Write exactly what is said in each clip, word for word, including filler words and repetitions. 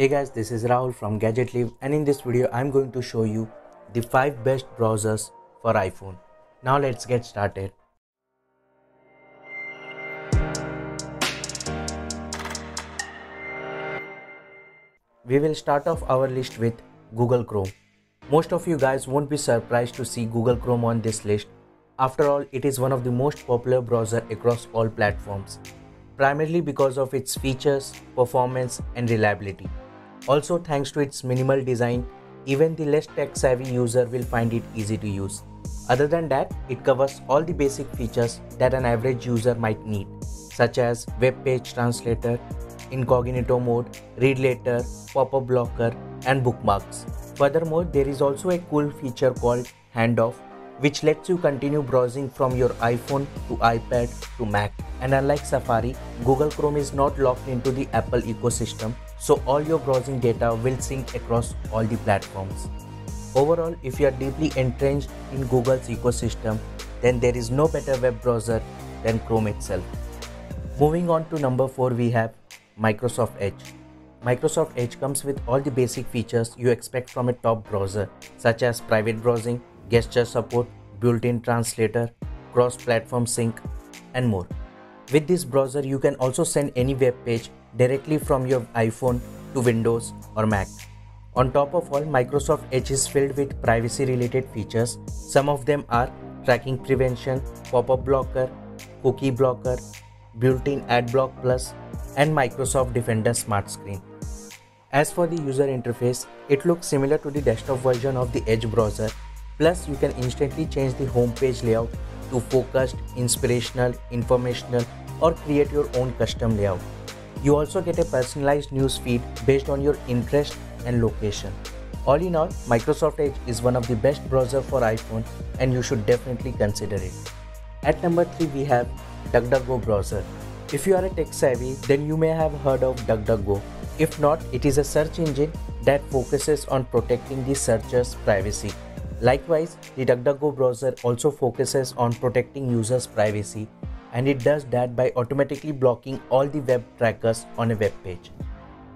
Hey guys, this is Rahul from Gadget Liv, and in this video I'm going to show you the five best browsers for iPhone. Now let's get started. We will start off our list with Google Chrome. Most of you guys won't be surprised to see Google Chrome on this list. After all, it is one of the most popular browsers across all platforms, primarily because of its features, performance and reliability. Also, thanks to its minimal design, even the less tech-savvy user will find it easy to use. Other than that, it covers all the basic features that an average user might need, such as web page translator, incognito mode, read later, pop-up blocker, and bookmarks. Furthermore, there is also a cool feature called handoff, which lets you continue browsing from your iPhone to iPad to Mac. And unlike Safari, Google Chrome is not locked into the Apple ecosystem, so all your browsing data will sync across all the platforms. Overall, if you are deeply entrenched in Google's ecosystem, then there is no better web browser than Chrome itself. Moving on to number four, we have Microsoft Edge. Microsoft Edge comes with all the basic features you expect from a top browser, such as private browsing, gesture support, built-in translator, cross-platform sync, and more. With this browser, you can also send any web page directly from your iPhone to Windows or Mac. On top of all, Microsoft Edge is filled with privacy-related features. Some of them are tracking prevention, pop-up blocker, cookie blocker, built-in Adblock Plus, and Microsoft Defender Smart Screen. As for the user interface, it looks similar to the desktop version of the Edge browser. Plus, you can instantly change the home page layout to focused, inspirational, informational, or create your own custom layout. You also get a personalized news feed based on your interest and location. All in all, Microsoft Edge is one of the best browsers for iPhone, and you should definitely consider it. At number three, we have DuckDuckGo browser. If you are a tech savvy, then you may have heard of DuckDuckGo. If not, it is a search engine that focuses on protecting the searcher's privacy. Likewise, the DuckDuckGo browser also focuses on protecting users' privacy, and it does that by automatically blocking all the web trackers on a web page.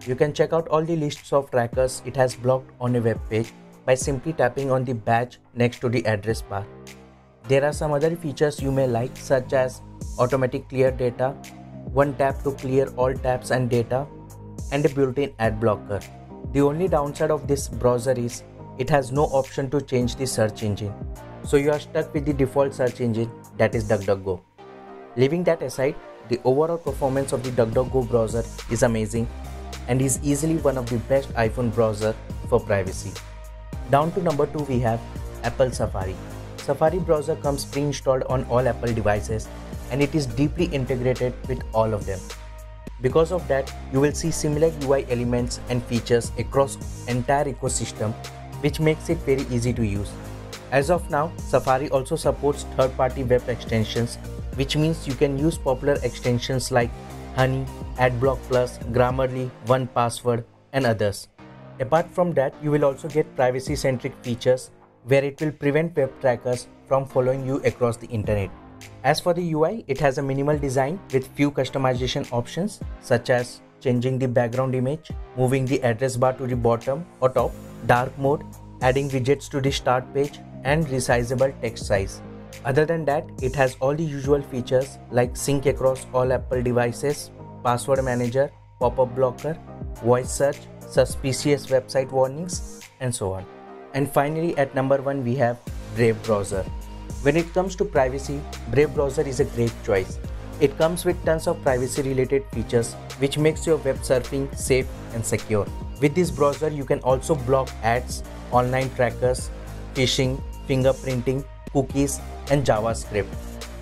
You can check out all the lists of trackers it has blocked on a web page by simply tapping on the badge next to the address bar. There are some other features you may like, such as automatic clear data, one tap to clear all tabs and data, and a built-in ad blocker. The only downside of this browser is it has no option to change the search engine, so you are stuck with the default search engine, that is DuckDuckGo. Leaving that aside, the overall performance of the DuckDuckGo browser is amazing and is easily one of the best iPhone browser for privacy. Down to number two, we have Apple Safari. Safari browser comes pre-installed on all Apple devices, and it is deeply integrated with all of them. Because of that, you will see similar U I elements and features across the entire ecosystem, which makes it very easy to use. As of now, Safari also supports third-party web extensions, which means you can use popular extensions like Honey, Adblock Plus, Grammarly, OnePassword, and others. Apart from that, you will also get privacy-centric features where it will prevent web trackers from following you across the internet. As for the U I, it has a minimal design with few customization options, such as changing the background image, moving the address bar to the bottom or top, dark mode, adding widgets to the start page, and resizable text size. Other than that, it has all the usual features like sync across all Apple devices, password manager, pop-up blocker, voice search, suspicious website warnings, and so on. And finally, at number one, we have Brave Browser. When it comes to privacy, Brave Browser is a great choice. It comes with tons of privacy-related features, which makes your web surfing safe and secure. With this browser, you can also block ads, online trackers, phishing, fingerprinting, cookies, and JavaScript.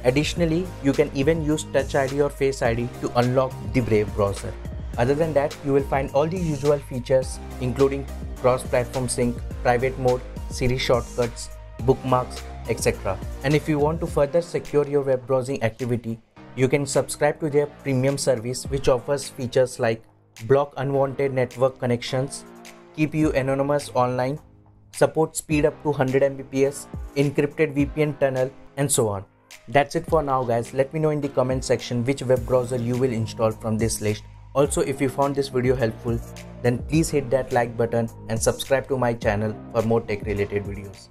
Additionally, you can even use Touch I D or Face I D to unlock the Brave browser. Other than that, you will find all the usual features, including cross-platform sync, private mode, Siri shortcuts, bookmarks, et cetera. And if you want to further secure your web browsing activity, you can subscribe to their premium service, which offers features like block unwanted network connections, keep you anonymous online, support speed up to one hundred megabits per second, encrypted V P N tunnel, and so on. That's it for now guys. Let me know in the comment section which web browser you will install from this list, Also, if you found this video helpful, then please hit that like button and subscribe to my channel for more tech related videos.